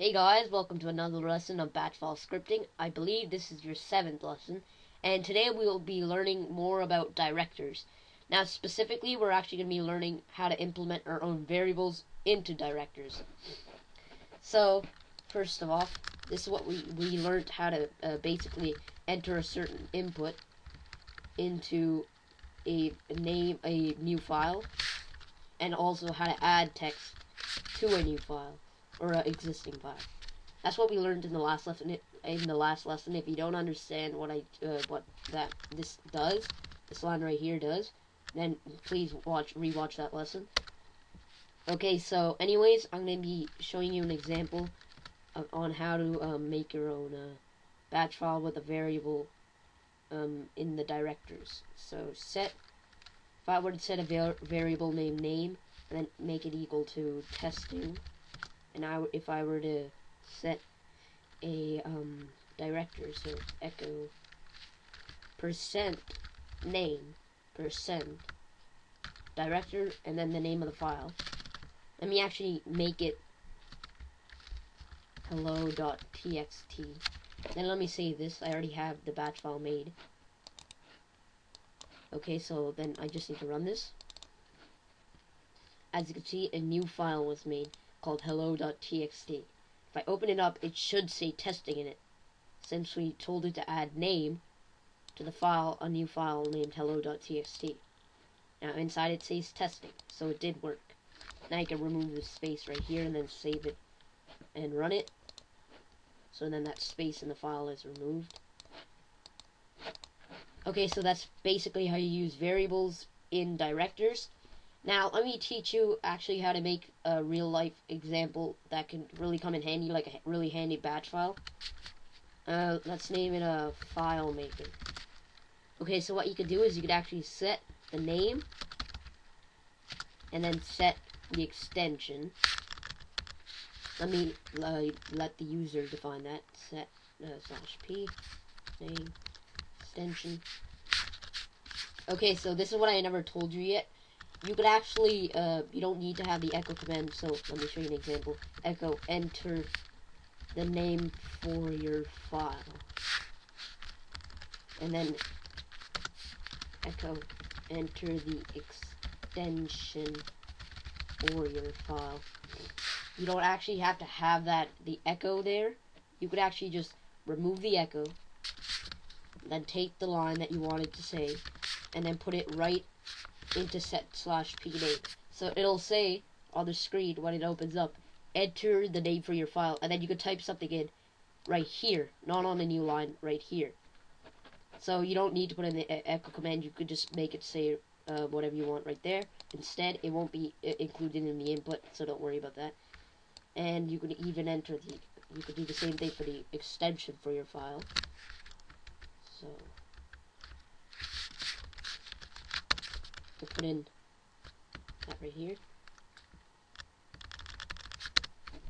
Hey guys, welcome to another lesson on Batchfile scripting. I believe this is your 7th lesson, and today we will be learning more about directors. Now specifically, we're actually going to be learning how to implement our own variables into directors. So first of all, this is what we learned how to basically enter a certain input into a new file, and also how to add text to a new file. Or an existing file. That's what we learned in the last lesson. If you don't understand what this line right here does, then please rewatch that lesson. Okay. So, anyways, I'm gonna be showing you an example on how to make your own batch file with a variable in the directors. So, if I were to set a variable named name, and then make it equal to testing. And if I were to set a director, so echo %name %director, and then the name of the file. Let me actually make it hello.txt. Then let me save this. I already have the batch file made. Okay, so then I just need to run this. As you can see, a new file was made called hello.txt. If I open it up, it should say testing in it. Since we told it to add name to the file, a new file named hello.txt. Now inside it says testing, so it did work. Now you can remove the space right here and then save it and run it. So then that space in the file is removed. Okay, so that's basically how you use variables in directors. Now, let me teach you actually how to make a real-life example that can really come in handy, like a really handy batch file. Let's name it a file maker. Okay, so what you could do is you could actually set the name, and then set the extension. Let me let the user define that. Set /p, name, extension. Okay, so this is what I never told you yet. You could actually, you don't need to have the echo command, so let me show you an example. Echo enter the name for your file. And then echo enter the extension for your file. You don't actually have to have the echo there. You could actually just remove the echo, then take the line that you wanted to say, and then put it right into set /p name. So it'll say on the screen when it opens up, enter the name for your file, and then you can type something in right here, not on a new line, right here. So you don't need to put in the echo command. You could just make it say whatever you want right there. Instead, it won't be included in the input, so don't worry about that. And you can even enter you could do the same thing for the extension for your file. So put in that right here,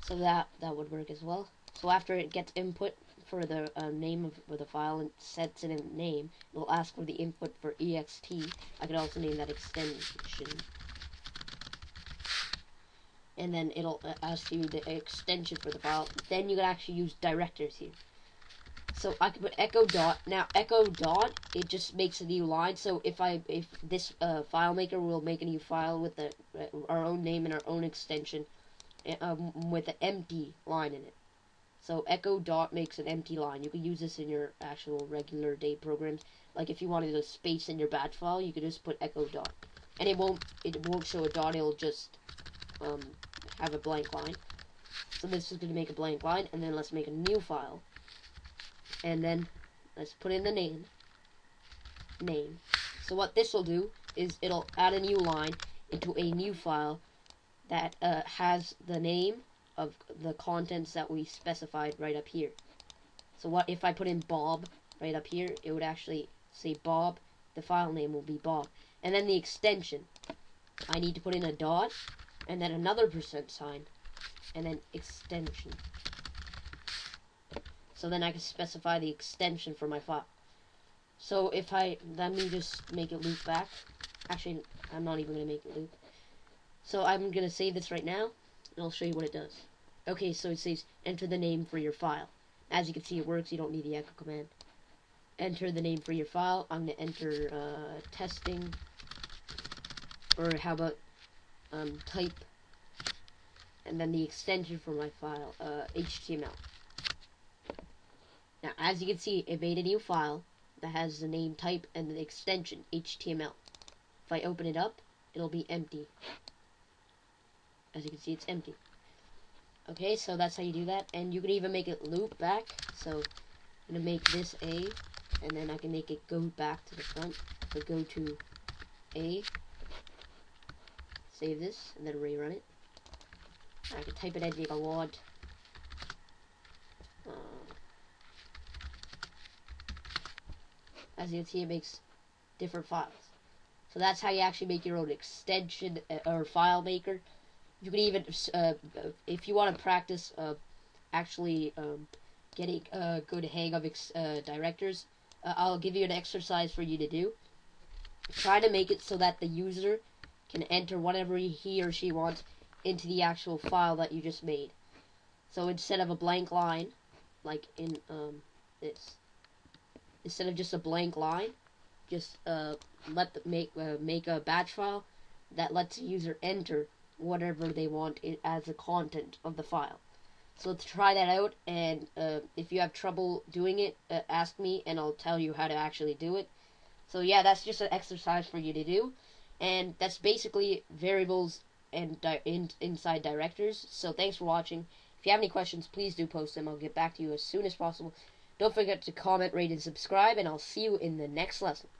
so that would work as well. So after it gets input for the name of the file and sets it in name, it'll ask for the input for ext. I could also name that extension, and then it'll ask you the extension for the file. Then you can actually use directors here. So I can put echo dot. Now echo dot, it just makes a new line. So if this file maker will make a new file with our own name and our own extension, with an empty line in it. So echo dot makes an empty line. You can use this in your actual regular day programs. Like if you wanted a space in your batch file, you could just put echo dot, and it won't show a dot. It'll just have a blank line. So this is going to make a blank line, and then let's make a new file. And then let's put in the name. So what this will do is it'll add a new line into a new file that has the name of the contents that we specified right up here. So what if I put in Bob right up here, it would actually say Bob. The file name will be Bob. And then the extension, I need to put in a dot and then another %, and then extension. So then I can specify the extension for my file. So if let me just make it loop back. Actually, I'm not even going to make it loop. So I'm going to save this right now, and I'll show you what it does. Okay, so it says enter the name for your file. As you can see, it works. You don't need the echo command. Enter the name for your file. I'm going to enter testing, or how about type, and then the extension for my file, HTML. Now, as you can see, it made a new file that has the name, type, and the extension, HTML. If I open it up, it'll be empty. As you can see, it's empty. Okay, so that's how you do that. And you can even make it loop back. So I'm going to make this A, and then I can make it go back to the front. So go to A, save this, and then rerun it. I can type it in if I want. As you can see, it makes different files. So that's how you actually make your own extension or file maker. You can even, if you want to practice actually getting a good hang of directors, I'll give you an exercise for you to do. Try to make it so that the user can enter whatever he or she wants into the actual file that you just made. So instead of a blank line, like in this, instead of just a blank line, just make a batch file that lets the user enter whatever they want as the content of the file. So try that out, and if you have trouble doing it, ask me, and I'll tell you how to actually do it. So yeah, that's just an exercise for you to do, and that's basically variables and inside directors. So thanks for watching. If you have any questions, please do post them. I'll get back to you as soon as possible. Don't forget to comment, rate, and subscribe, and I'll see you in the next lesson.